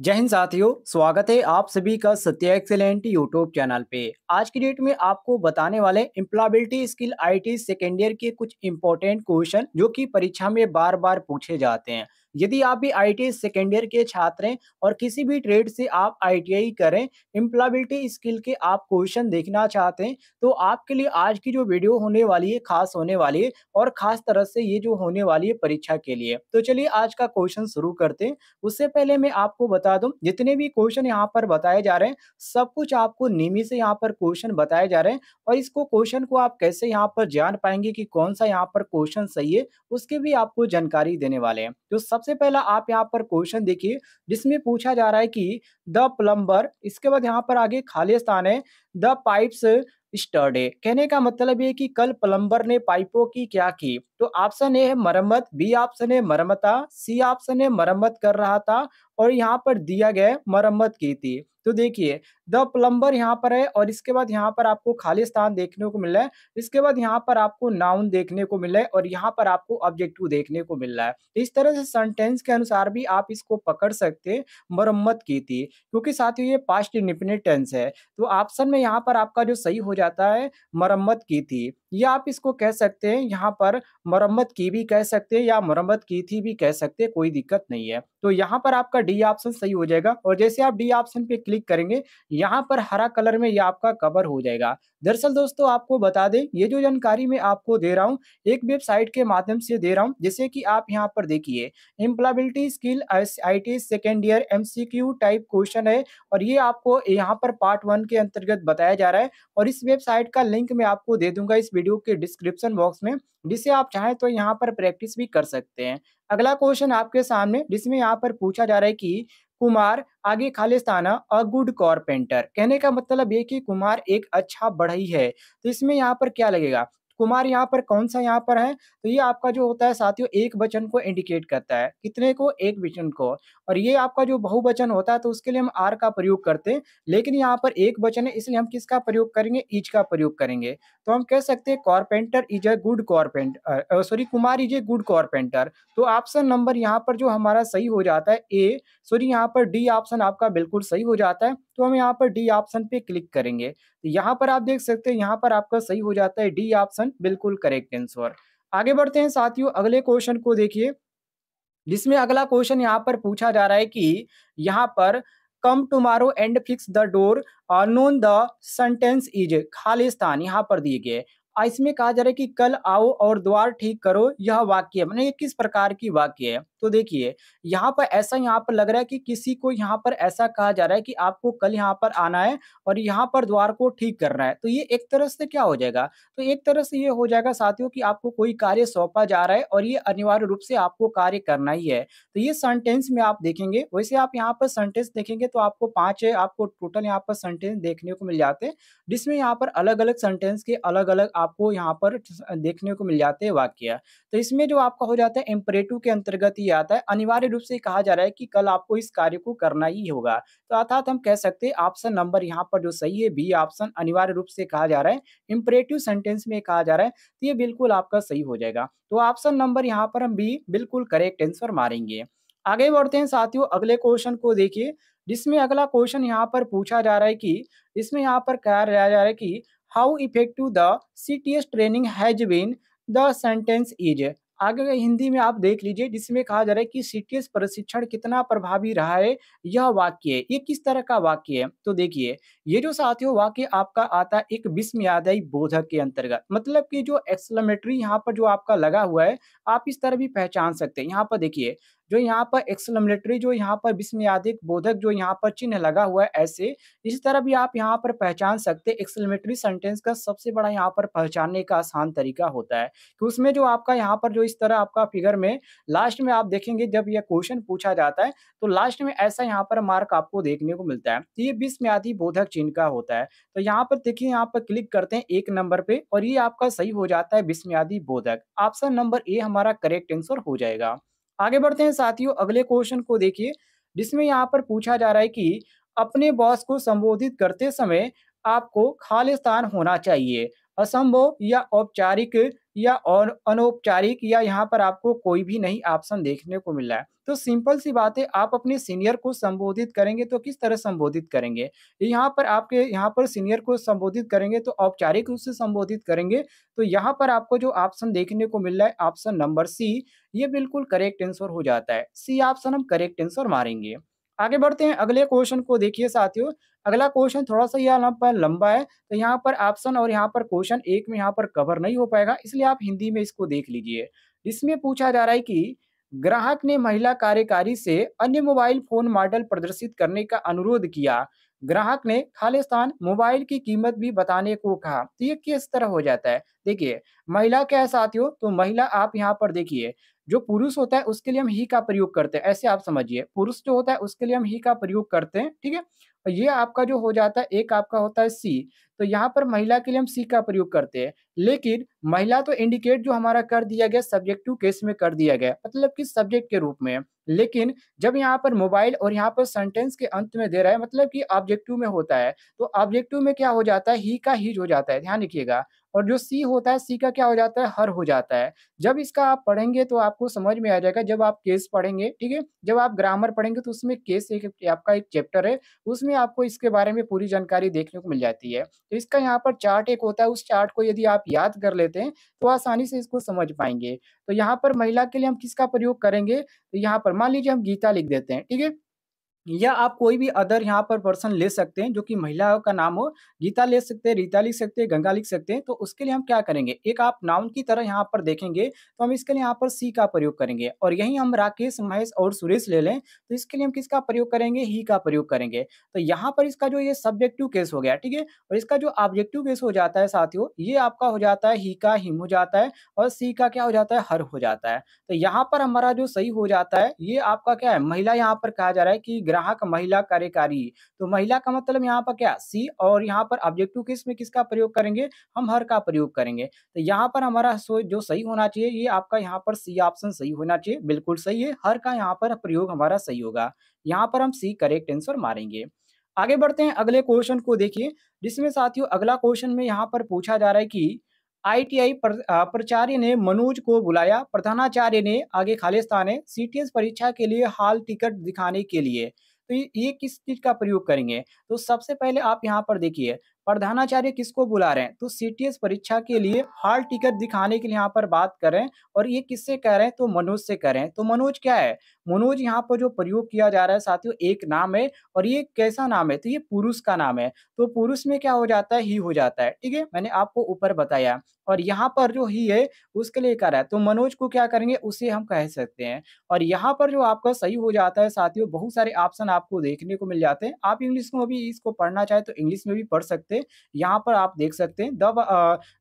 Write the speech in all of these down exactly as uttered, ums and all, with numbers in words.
जय हिंद साथियों, स्वागत है आप सभी का सत्या एक्सेलेंट यूट्यूब चैनल पे। आज की डेट में आपको बताने वाले employability skill IT second year के कुछ इंपॉर्टेंट क्वेश्चन जो कि परीक्षा में बार बार पूछे जाते हैं। यदि आप भी आईटी सेकेंड ईयर के छात्र हैं और किसी भी ट्रेड से आप आईटीआई करें, एम्प्लॉयबिलिटी स्किल के आप क्वेश्चन देखना चाहते हैं तो आपके लिए आज की जो वीडियो होने वाली है खास होने वाली है और खास तरह से ये जो होने वाली है परीक्षा के लिए। तो चलिए आज का क्वेश्चन शुरू करते हैं। उससे पहले मैं आपको बता दूं, जितने भी क्वेश्चन यहाँ पर बताए जा रहे हैं सब कुछ आपको निमी से यहाँ पर क्वेश्चन बताए जा रहे हैं और इसको क्वेश्चन को आप कैसे यहाँ पर जान पाएंगे कि कौन सा यहाँ पर क्वेश्चन सही है उसकी भी आपको जानकारी देने वाले हैं। तो सबसे पहला आप यहाँ पर क्वेश्चन देखिए जिसमें पूछा जा रहा है कि द प्लम्बर, इसके बाद यहाँ पर आगे खाली स्थान है, द पाइप्स स्टर्डे। कहने का मतलब ये कि कल प्लम्बर ने पाइपों की क्या की। तो ऑप्शन ए है मरम्मत, बी ऑप्शन है मरम्मता, सी ऑप्शन है मरम्मत कर रहा था और यहाँ पर दिया गया मरम्मत की थी। तो देखिए द प्लम्बर यहाँ पर है और इसके बाद यहाँ पर आपको खाली स्थान देखने को मिल रहा है, इसके बाद यहाँ पर आपको नाउन देखने को मिला है और यहाँ पर आपको ऑब्जेक्टिव देखने को मिल रहा है। इस तरह से सेंटेंस के अनुसार भी आप इसको पकड़ सकते हैं मरम्मत की थी, क्योंकि साथियों ये पास्ट इंडेफिनिट टेंस है। तो ऑप्शन में यहाँ पर आपका जो सही हो जाता है मरम्मत की थी, या आप इसको कह सकते हैं यहाँ पर मरम्मत की भी कह सकते हैं या मरम्मत की थी भी कह सकते हैं, कोई दिक्कत नहीं है। तो यहाँ पर आपका डी ऑप्शन सही हो जाएगा और जैसे आप डी ऑप्शन पे क्लिक करेंगे यहाँ पर हरा कलर में ये आपका कवर हो जाएगा। दरअसल दोस्तों आपको बता दें ये जो जानकारी मैं आपको दे रहा हूँ एक वेबसाइट के माध्यम से दे रहा हूँ, जैसे कि आप यहाँ पर देखिए employability skill IT second year MCQ type question है और ये आपको यहाँ पर पार्ट वन के अंतर्गत बताया जा रहा है और इस वेबसाइट का लिंक मैं आपको दे दूंगा इस वीडियो के डिस्क्रिप्शन बॉक्स में, जिसे आप चाहें तो यहाँ पर प्रैक्टिस भी कर सकते हैं। अगला क्वेश्चन आपके सामने जिसमें यहाँ पर पूछा जा रहा है कि कुमार आगे खालिस्ताना अ गुड कारपेंटर। कहने का मतलब ये कि कुमार एक अच्छा बढ़ई है। तो इसमें यहाँ पर क्या लगेगा, कुमार यहाँ पर कौन सा यहाँ पर है, तो ये आपका जो होता है साथियों एक वचन को इंडिकेट करता है। कितने को? एक वचन को। और ये आपका जो बहुवचन होता है तो उसके लिए हम आर का प्रयोग करते हैं, लेकिन यहाँ पर एक वचन है इसलिए हम किसका प्रयोग करेंगे, ईज का प्रयोग करेंगे। तो हम कह सकते हैं carpenter is a good carpenter, sorry Kumar is a good carpenter. तो ऑप्शन नंबर यहाँ पर जो हमारा सही हो जाता है ए, सॉरी यहाँ पर डी ऑप्शन आपका बिल्कुल सही हो जाता है। तो हम यहाँ पर डी ऑप्शन पे क्लिक करेंगे तो यहाँ पर आप देख सकते हैं यहाँ पर आपका सही हो जाता है डी ऑप्शन, बिल्कुल करेक्ट आंसर। आगे बढ़ते हैं साथियों अगले क्वेश्चन को देखिए, जिसमें अगला क्वेश्चन यहाँ पर पूछा जा रहा है कि यहाँ पर come tomorrow and fix the door और नोन द सेंटेंस इज खाली स्थान यहाँ पर दिए गए। इसमें कहा जा रहा है कि कल आओ और द्वार ठीक करो, यह वाक्य माने किस प्रकार की वाक्य है। तो देखिए यहाँ पर ऐसा यहाँ पर लग रहा है कि किसी को यहाँ पर ऐसा कहा जा रहा है कि आपको कल यहाँ पर आना है और यहाँ पर द्वार को ठीक करना है। तो ये एक तरह से क्या हो जाएगा, तो एक तरह से ये हो जाएगा साथियों कि आपको कोई कार्य सौंपा जा रहा है और ये अनिवार्य रूप से आपको कार्य करना ही है। तो ये सेंटेंस में आप देखेंगे, वैसे आप यहाँ पर सेंटेंस देखेंगे तो आपको पांच है, आपको टोटल यहाँ पर सेंटेंस देखने को मिल जाते हैं जिसमें यहाँ पर अलग अलग सेंटेंस के अलग अलग आपको यहाँ पर देखने को मिल जाते हैं वाक्य। तो इसमें जो आपका हो जाता है इम्परेटिव के अंतर्गत ही आता है, अनिवार्य रूप से कहा जा रहा है कि कल आपको इस कार्य को करना ही होगा। तो अर्थात हम कह सकते हैं ऑप्शन नंबर यहाँ पर जो सही है बी ऑप्शन, अनिवार्य रूप से कहा जा रहा है इम्परेटिव सेंटेंस में कहा जा रहा है, तो ये बिल्कुल आपका सही हो जाएगा। तो ऑप्शन नंबर यहाँ पर हम बी बिल्कुल करेक्ट आंसर मारेंगे। आगे बढ़ते हैं साथियों अगले क्वेश्चन को देखिए, जिसमें अगला क्वेश्चन यहाँ पर पूछा जा रहा है कि इसमें यहाँ पर कहा जा रहा है कि how effective the CTS training has been, the sentence is. आगे हिंदी में आप देख लीजिए जिसमें कहा जा रहा है कि सीटीएस प्रशिक्षण कितना प्रभावी रहा है, यह वाक्य। ये किस तरह का वाक्य है, तो देखिए ये जो साथियों वाक्य आपका आता है एक विस्मयादायी बोधक के अंतर्गत, मतलब कि जो एक्सक्लेमेटरी यहाँ पर जो आपका लगा हुआ है आप इस तरह भी पहचान सकते हैं। यहाँ पर देखिए जो यहाँ पर एक्सक्लेमेटरी जो यहाँ पर विस्मयादिक बोधक जो यहाँ पर चिन्ह लगा हुआ है, ऐसे इस तरह भी आप यहाँ पर पहचान सकते हैं। एक्सक्लेमेटरी सेंटेंस का सबसे बड़ा यहाँ पर पहचानने का आसान तरीका होता है कि उसमें जो आपका यहाँ पर जो इस तरह आपका फिगर में लास्ट में आप देखेंगे जब यह क्वेश्चन पूछा जाता है तो लास्ट में ऐसा यहाँ पर मार्क आपको देखने को मिलता है। तो ये विस्मयादि बोधक चिन्ह का होता है। तो यहाँ पर देखिए यहाँ पर क्लिक करते हैं एक नंबर पे और ये आपका सही हो जाता है विस्मयादि बोधक। ऑप्शन नंबर ए हमारा करेक्ट आंसर हो जाएगा। आगे बढ़ते हैं साथियों अगले क्वेश्चन को देखिए, जिसमें यहाँ पर पूछा जा रहा है कि अपने बॉस को संबोधित करते समय आपको खालिस्तान होना चाहिए, असंभव या औपचारिक या और अनौपचारिक या यहाँ पर आपको कोई भी नहीं ऑप्शन देखने को मिल रहा है। तो सिंपल सी बात है, आप अपने सीनियर को संबोधित करेंगे तो किस तरह संबोधित करेंगे? यहाँ पर आपके यहाँ पर सीनियर को संबोधित करेंगे तो औपचारिक रूप से संबोधित करेंगे। तो यहाँ पर आपको जो ऑप्शन देखने को मिल रहा है ऑप्शन नंबर सी, ये बिल्कुल करेक्ट आंसर हो जाता है। सी ऑप्शन हम करेक्ट आंसर मारेंगे। आगे बढ़ते हैं अगले क्वेश्चन को। देखिए साथियों, अगला क्वेश्चन थोड़ा सा यहाँ पर लंबा है, तो यहाँ पर ऑप्शन और यहाँ पर क्वेश्चन एक में यहाँ पर कवर नहीं हो पाएगा, इसलिए आप हिंदी में इसको देख लीजिए। इसमें पूछा जा रहा है कि ग्राहक ने महिला कार्यकारी से अन्य मोबाइल फोन मॉडल प्रदर्शित करने का अनुरोध किया। ग्राहक ने खालिस्तान मोबाइल की कीमत भी बताने को कहा। तो ये किस तरह हो जाता है? देखिए महिला क्या है साथियों, तो महिला आप यहाँ पर देखिए, जो पुरुष होता है उसके लिए हम ही का प्रयोग करते हैं, ऐसे आप समझिए। पुरुष जो होता है उसके लिए हम ही का प्रयोग करते हैं, ठीक है। और ये आपका जो हो जाता है एक आपका होता है सी, तो यहाँ पर महिला के लिए हम सी का प्रयोग करते हैं। लेकिन महिला तो इंडिकेट जो हमारा कर दिया गया सब्जेक्टिव केस में कर दिया गया, मतलब कि सब्जेक्ट के रूप में। लेकिन जब यहाँ पर मोबाइल और यहाँ पर सेंटेंस के अंत में दे रहा है, मतलब कि ऑब्जेक्टिव में होता है, तो ऑब्जेक्टिव में क्या हो जाता है, ही का हीज हो जाता है, ध्यान रखिएगा। और जो सी होता है, सी का क्या हो जाता है, हर हो जाता है। जब इसका आप पढ़ेंगे तो आपको समझ में आ जाएगा, जब आप केस पढ़ेंगे, ठीक है, जब आप ग्रामर पढ़ेंगे तो उसमें केस एक आपका एक चैप्टर है, उसमें आपको इसके बारे में पूरी जानकारी देखने को मिल जाती है। तो इसका यहाँ पर चार्ट एक होता है, उस चार्ट को यदि आप याद कर लेते हैं तो आसानी से इसको समझ पाएंगे। तो यहाँ पर महिला के लिए हम किसका प्रयोग करेंगे, तो यहाँ पर मान लीजिए हम गीता लिख देते हैं, ठीक है, या आप कोई भी अदर यहाँ पर पर्सन ले सकते हैं जो कि महिला का नाम हो। गीता ले सकते हैं, रीता लिख सकते हैं, गंगा लिख सकते हैं। तो उसके लिए हम क्या करेंगे, एक आप नाउन की तरह यहाँ पर देखेंगे तो हम इसके लिए यहाँ पर सी का प्रयोग करेंगे। और यहीं हम राकेश, महेश और सुरेश ले लें तो इसके लिए हम किसका प्रयोग करेंगे, ही का प्रयोग करेंगे। तो यहाँ पर इसका जो ये सब्जेक्टिव केस हो गया, ठीक है, और इसका जो ऑब्जेक्टिव केस हो जाता है साथियों, ये आपका हो जाता है ही का हिम हो जाता है, और सी का क्या हो जाता है, हर हो जाता है। तो यहाँ पर हमारा जो सही हो जाता है ये आपका क्या है, महिला। यहाँ पर कहा जा रहा है कि ग्राहक महिला कार्यकारी, तो महिला का मतलब यहाँ पर क्या, सी, और यहाँ पर ऑब्जेक्टिव केस में किसका प्रयोग करेंगे, हम हर का प्रयोग करेंगे। तो यहाँ पर हमारा जो सही होना चाहिए ये आपका यहाँ पर सी ऑप्शन सही होना चाहिए, बिल्कुल सही है। हर का यहाँ पर प्रयोग हमारा सही होगा, यहाँ पर हम सी करेक्ट आंसर मारेंगे। आगे बढ़ते हैं अगले क्वेश्चन को। देखिए जिसमें साथियों अगला क्वेश्चन में यहाँ पर पूछा जा रहा है कि आई टी आई प्राचार्य ने मनोज को बुलाया। प्रधानाचार्य ने आगे खालिस्तान है सी टी एस परीक्षा के लिए हॉल टिकट दिखाने के लिए। तो ये किस चीज का प्रयोग करेंगे, तो सबसे पहले आप यहाँ पर देखिए प्रधानाचार्य किसको बुला रहे हैं, तो सी टी एस परीक्षा के लिए हॉल टिकट दिखाने के लिए यहाँ पर बात कर रहे हैं। और ये किससे कह रहे हैं, तो मनोज से कह रहे हैं। तो मनोज क्या है, मनोज यहाँ पर जो प्रयोग किया जा रहा है साथियों एक नाम है, और ये कैसा नाम है, तो ये पुरुष का नाम है। तो पुरुष में क्या हो जाता है, ही हो जाता है, ठीक है, मैंने आपको ऊपर बताया। और यहाँ पर जो ही है उसके लिए कर रहा है, तो मनोज को क्या करेंगे, उसे हम कह सकते हैं। और यहाँ पर जो आपका सही हो जाता है साथियों, बहुत सारे ऑप्शन आपको देखने को मिल जाते हैं। आप इंग्लिश में भी इसको पढ़ना चाहे तो इंग्लिश में भी पढ़ सकते हैं। यहाँ पर आप देख सकते हैं the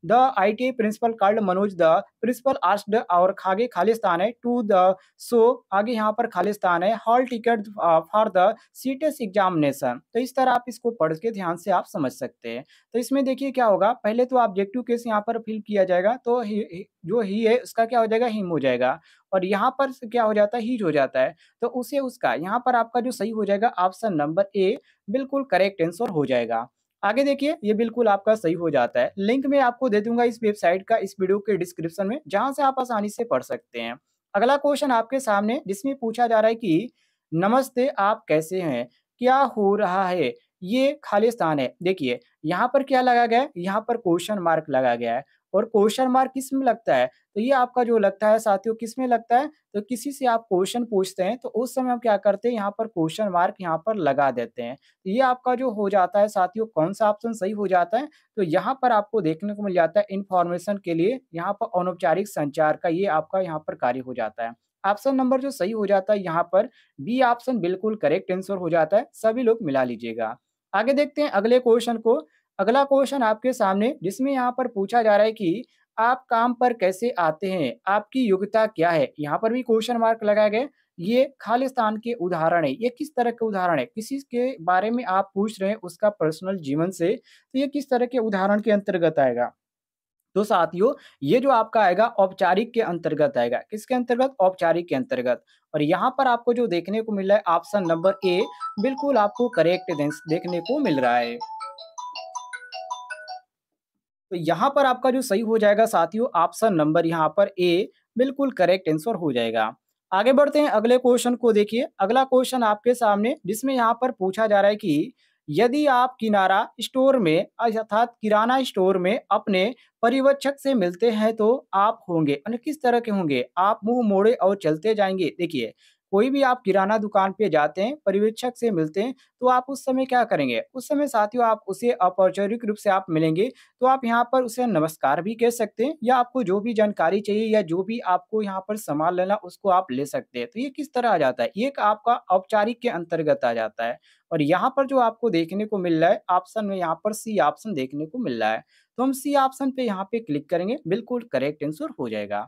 the I T I principal called Manoj, the principal asked, और आगे खालिस्तान है टू द सो, आगे यहाँ पर खालिस्तान है hall ticket for the C T S examination. तो इस तरह आप इसको पढ़ के ध्यान से आप समझ सकते हैं। तो इसमें देखिए क्या होगा, पहले तो ऑब्जेक्टिव केस यहाँ पर फिल किया जाएगा, तो ही, जो ही है उसका क्या हो जाएगा, हिम हो जाएगा। और यहाँ पर क्या हो जाता है, हीज हो जाता है। तो उसे उसका यहाँ पर आपका जो सही हो जाएगा ऑप्शन नंबर ए बिल्कुल करेक्ट आंसर हो जाएगा। आगे देखिए ये बिल्कुल आपका सही हो जाता है। लिंक मैं आपको दे दूंगा इस वेबसाइट का इस वीडियो के डिस्क्रिप्शन में, जहां से आप आसानी से पढ़ सकते हैं। अगला क्वेश्चन आपके सामने जिसमें पूछा जा रहा है कि नमस्ते आप कैसे हैं, क्या हो रहा है, ये खालिस्तान है। देखिए यहाँ पर क्या लगा गया है, यहाँ पर क्वेश्चन मार्क लगा गया है। और क्वेश्चन मार्क किस में लगता है, तो ये आपका जो लगता है साथियों किस में लगता है, तो किसी से आप क्वेश्चन पूछते हैं तो उस समय हम क्या करते हैं, यहाँ पर क्वेश्चन मार्क यहाँ पर लगा देते हैं। तो ये आपका जो हो जाता है साथियों कौन सा ऑप्शन सही हो जाता है, तो यहाँ पर आपको देखने को मिल जाता है इन्फॉर्मेशन के लिए, यहाँ पर अनौपचारिक संचार का ये आपका यहाँ पर कार्य हो जाता है। ऑप्शन नंबर जो सही हो जाता है यहाँ पर बी ऑप्शन बिल्कुल करेक्ट आंसर हो जाता है। सभी लोग मिला लीजिएगा। आगे देखते हैं अगले क्वेश्चन को। अगला क्वेश्चन आपके सामने जिसमें यहाँ पर पूछा जा रहा है कि आप काम पर कैसे आते हैं, आपकी योग्यता क्या है। यहाँ पर भी क्वेश्चन मार्क लगाए गए। ये खालिस्तान के उदाहरण है। ये किस तरह के उदाहरण है, किसी के बारे में आप पूछ रहे हैं उसका पर्सनल जीवन से, तो ये किस तरह के उदाहरण के अंतर्गत आएगा। तो साथियों ये जो आपका आएगा औपचारिक के अंतर्गत आएगा। किसके अंतर्गत, औपचारिक के अंतर्गत। और यहाँ पर आपको जो देखने को मिल रहा है ऑप्शन नंबर ए बिल्कुल आपको करेक्ट देखने को मिल रहा है। तो यहाँ पर आपका जो सही हो जाएगा साथियों ऑप्शन नंबर यहाँ पर ए बिल्कुल करेक्ट आंसर हो जाएगा। आगे बढ़ते हैं अगले क्वेश्चन को देखिए। अगला क्वेश्चन आपके सामने जिसमें यहाँ पर पूछा जा रहा है कि यदि आप किराना स्टोर में अर्थात किराना स्टोर में अपने पर्यवेक्षक से मिलते हैं तो आप होंगे यानी किस तरह के होंगे, आप मुंह मोड़े और चलते जाएंगे। देखिए कोई भी आप किराना दुकान पे जाते हैं, पर्यवेक्षक से मिलते हैं तो आप उस समय क्या करेंगे, उस समय साथियों आप उसे औपचारिक रूप से आप मिलेंगे तो आप यहाँ पर उसे नमस्कार भी कह सकते हैं या आपको जो भी जानकारी चाहिए या जो भी आपको यहाँ पर सामान लेना उसको आप ले सकते हैं। तो ये किस तरह आ जाता है, ये आपका औपचारिक के अंतर्गत आ जाता है। और यहाँ पर जो आपको देखने को मिल रहा है ऑप्शन में यहाँ पर सी ऑप्शन देखने को मिल रहा है तो हम सी ऑप्शन पे यहाँ पे क्लिक करेंगे, बिल्कुल करेक्ट आंसर हो जाएगा।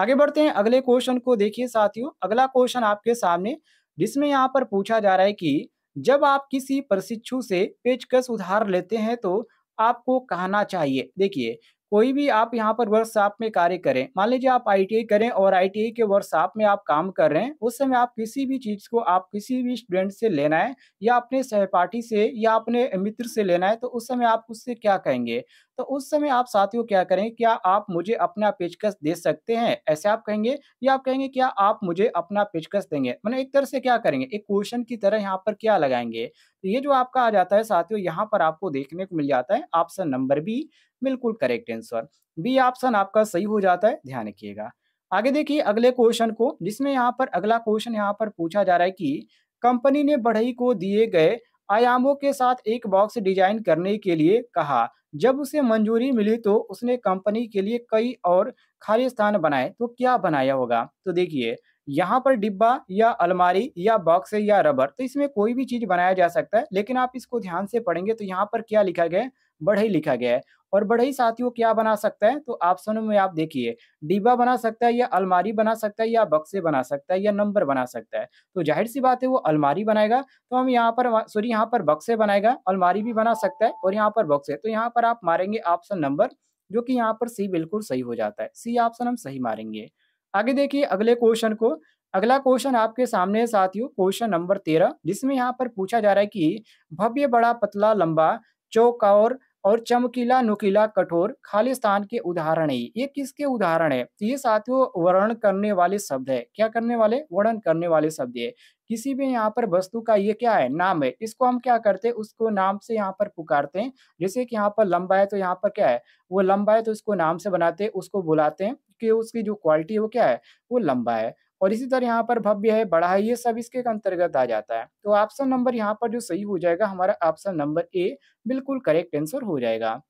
आगे बढ़ते हैं अगले क्वेश्चन को देखिए साथियों। अगला क्वेश्चन आपके सामने जिसमें यहाँ पर पूछा जा रहा है कि जब आप किसी प्रशिक्षु से पेचकश उधार लेते हैं तो आपको कहना चाहिए। देखिए कोई भी आप यहाँ पर वर्कशॉप में कार्य करें, मान लीजिए आप आई टी आई करें और आई टी आई के वर्कशॉप में आप काम कर रहे हैं, उस समय आप किसी भी चीज़ को आप किसी भी स्टूडेंट से लेना है या अपने सहपाठी से या अपने मित्र से लेना है तो उस समय आप उससे क्या कहेंगे, तो उस समय आप साथियों क्या करेंगे, क्या आप मुझे अपना पेचकश दे सकते हैं ऐसे आप कहेंगे या आप कहेंगे क्या आप मुझे अपना पेचकश देंगे, मतलब एक तरह से क्या करेंगे एक क्वेश्चन की तरह यहाँ पर क्या लगाएंगे। तो ये जो आपका आ जाता है साथियों यहाँ पर आपको देखने को मिल जाता है ऑप्शन नंबर बी बिल्कुल करेक्ट आंसर, बी ऑप्शन आपका सही हो जाता है, ध्यान रखिएगा। आगे देखिए अगले क्वेश्चन को जिसमें यहाँ पर अगला क्वेश्चन यहाँ पर पूछा जा रहा है कि कंपनी ने बढ़ई को दिए गए आयामों के साथ एक बॉक्स डिजाइन करने के लिए कहा, जब उसे मंजूरी मिली तो उसने कंपनी के लिए कई और खाली स्थान बनाए, तो क्या बनाया होगा। तो देखिए यहाँ पर डिब्बा या अलमारी या बॉक्स या रबर, तो इसमें कोई भी चीज बनाया जा सकता है लेकिन आप इसको ध्यान से पढ़ेंगे तो यहाँ पर क्या लिखा गया है, बढ़ई लिखा गया है। और बढ़ई साथियों क्या बना सकता है, तो ऑप्शनों में आप देखिए डिब्बा बना सकता है या अलमारी बना सकता है या बक्से बना सकता है या नंबर बना सकता है। तो जाहिर सी बात है वो अलमारी बनाएगा, तो हम यहाँ पर सॉरी यहाँ पर बक्से बनाएगा, अलमारी भी बना सकता है और यहाँ पर बक्से, तो यहाँ पर आप मारेंगे ऑप्शन नंबर जो कि यहाँ पर सी बिल्कुल सही हो जाता है, सी ऑप्शन हम सही मारेंगे। आगे देखिए अगले क्वेश्चन को। अगला क्वेश्चन आपके सामने है साथियों क्वेश्चन नंबर तेरह जिसमें यहाँ पर पूछा जा रहा है कि भव्य बड़ा पतला लंबा चौकोर और चमकीला नुकीला कठोर खाली स्थान के उदाहरण है, ये किसके उदाहरण है। तो ये साथियों वर्णन करने वाले शब्द है, क्या करने वाले, वर्णन करने वाले शब्द है। किसी भी यहाँ पर वस्तु का ये क्या है, नाम है, इसको हम क्या करते हैं उसको नाम से यहाँ पर पुकारते हैं। जैसे कि यहाँ पर लंबा है तो यहाँ पर क्या है वो लंबा है, तो इसको नाम से बनाते हैं, उसको बुलाते हैं कि उसकी जो क्वालिटी है वो क्या है वो लंबा है। और इसी तरह यहाँ पर भव्य है, बड़ा है, ये सब इसके अंतर्गत आ जाता है। तो ऑप्शन नंबर यहाँ पर जो सही हो जाएगा हमारा ऑप्शन नंबर ए बिल्कुल करेक्ट आंसर हो जाएगा।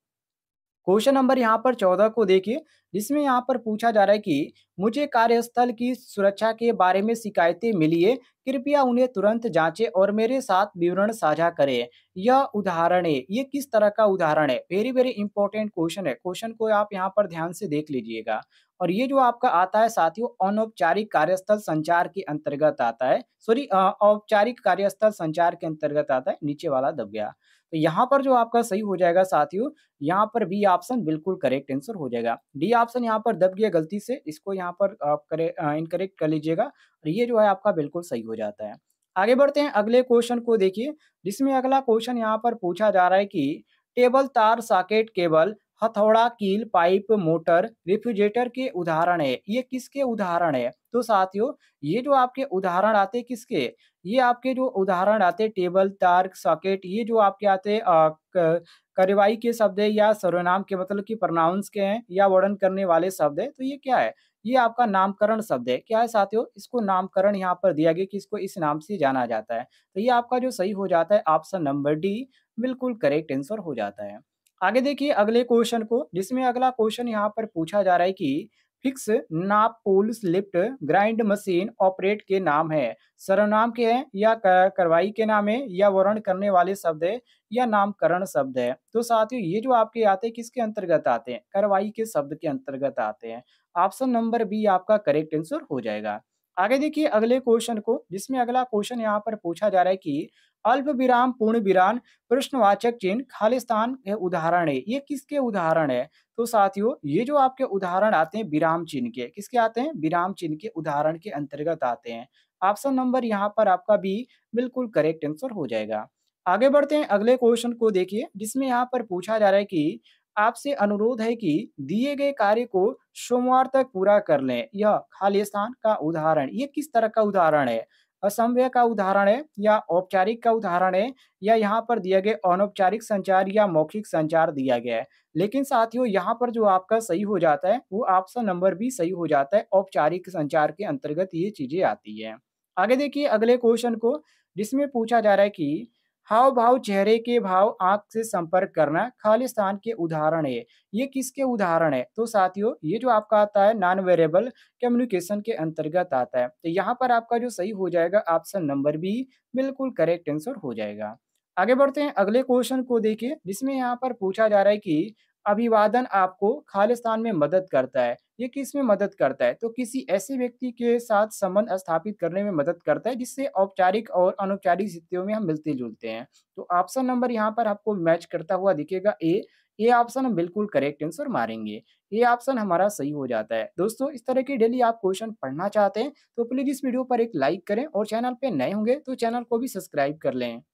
क्वेश्चन नंबर यहाँ पर चौदह को देखिए जिसमें यहाँ पर पूछा जा रहा है कि मुझे कार्यस्थल की सुरक्षा के बारे में शिकायतें मिली है, कृपया उन्हें तुरंत जांचें और मेरे साथ विवरण साझा करें, यह उदाहरण है, ये किस तरह का उदाहरण है। वेरी वेरी इंपॉर्टेंट क्वेश्चन है, क्वेश्चन को आप यहाँ पर ध्यान से देख लीजिएगा। और ये जो आपका आता है साथियों अनौपचारिक कार्यस्थल संचार के अंतर्गत आता है, सॉरी औपचारिक कार्यस्थल संचार के अंतर्गत आता है, नीचे वाला दब गया। तो यहाँ पर जो आपका सही हो जाएगा साथियों यहाँ पर बी ऑप्शन बिल्कुल करेक्ट आंसर हो जाएगा। डी ऑप्शन यहाँ पर दब गया गलती से, इसको यहाँ पर आप करे इनकरेक्ट कर लीजिएगा और ये जो है आपका बिल्कुल सही हो जाता है। आगे बढ़ते हैं अगले क्वेश्चन को देखिए जिसमें अगला क्वेश्चन यहाँ पर पूछा जा रहा है कि टेबल तार सॉकेट केबल हथौड़ा कील पाइप मोटर रेफ्रिजरेटर के उदाहरण है, ये किसके उदाहरण है। तो साथियों ये जो आपके उदाहरण आते किसके, ये आपके जो उदाहरण आते टेबल तार सॉकेट, ये जो आपके आते कार्यवाही के शब्द है या सर्वनाम के मतलब कि प्रोनाउंस के हैं या वर्णन करने वाले शब्द है। तो ये क्या है, ये आपका नामकरण शब्द है, क्या है साथियों इसको नामकरण यहाँ पर दिया गया कि इसको इस नाम से जाना जाता है। तो ये आपका जो सही हो जाता है ऑप्शन नंबर डी बिल्कुल करेक्ट आंसर हो जाता है। आगे देखिए अगले क्वेश्चन को जिसमें अगला क्वेश्चन यहाँ पर पूछा जा रहा है कि फिक्स नाप pull lift grind machine operate के नाम है, सर्वनाम के हैं या कार्रवाई के नाम है या वर्णन करने वाले शब्द है या नामकरण शब्द है। तो साथियों ये जो आपके आते हैं किसके अंतर्गत आते हैं, कार्रवाई के शब्द के अंतर्गत आते हैं। ऑप्शन नंबर बी आपका करेक्ट आंसर हो जाएगा। आगे देखिए अगले क्वेश्चन को जिसमें अगला क्वेश्चन यहाँ पर पूछा जा रहा है कि अल्प विराम पूर्ण विराम प्रश्नवाचक चिन्ह खाली स्थान के उदाहरण है, ये किसके उदाहरण है। तो साथियों ये जो आपके उदाहरण आते हैं विराम चिन्ह के, किसके आते हैं विराम चिन्ह के उदाहरण के अंतर्गत आते हैं। ऑप्शन नंबर यहाँ पर आपका बी बिल्कुल करेक्ट आंसर हो जाएगा। आगे बढ़ते हैं अगले क्वेश्चन को देखिए जिसमें यहाँ पर पूछा जा रहा है कि आपसे अनुरोध है कि दिए गए कार्य को सोमवार तक पूरा कर लें। यह खालिस्तान का उदाहरण, ये किस तरह का उदाहरण है? असमव्यय का उदाहरण है या औपचारिक का उदाहरण है या यहाँ पर दिया गया अनौपचारिक संचार या मौखिक संचार दिया गया है। लेकिन साथियों यहाँ पर जो आपका सही हो जाता है वो ऑप्शन नंबर भी सही हो जाता है। औपचारिक संचार के अंतर्गत ये चीजें आती है। आगे देखिए अगले क्वेश्चन को, जिसमें पूछा जा रहा है कि हाव भाव, चेहरे के भाव, आंख से संपर्क करना खालिस्तान के उदाहरण है। ये किसके उदाहरण है? तो साथियों ये जो आपका आता है नॉन वेरिएबल कम्युनिकेशन के अंतर्गत आता है। तो यहाँ पर आपका जो सही हो जाएगा ऑप्शन नंबर बी बिल्कुल करेक्ट आंसर हो जाएगा। आगे बढ़ते हैं अगले क्वेश्चन को देखिए, जिसमें यहाँ पर पूछा जा रहा है कि अभिवादन आपको खालिस्तान में मदद करता है। ये किस में मदद करता है? तो किसी ऐसे व्यक्ति के साथ संबंध स्थापित करने में मदद करता है जिससे औपचारिक और अनौपचारिक स्थितियों में हम मिलते जुलते हैं। तो ऑप्शन नंबर यहाँ पर आपको मैच करता हुआ दिखेगा ए। ये ऑप्शन हम बिल्कुल करेक्ट आंसर मारेंगे, ये ऑप्शन हमारा सही हो जाता है। दोस्तों इस तरह के डेली आप क्वेश्चन पढ़ना चाहते हैं तो प्लीज इस वीडियो पर एक लाइक करें और चैनल पर नए होंगे तो चैनल को भी सब्सक्राइब कर लें।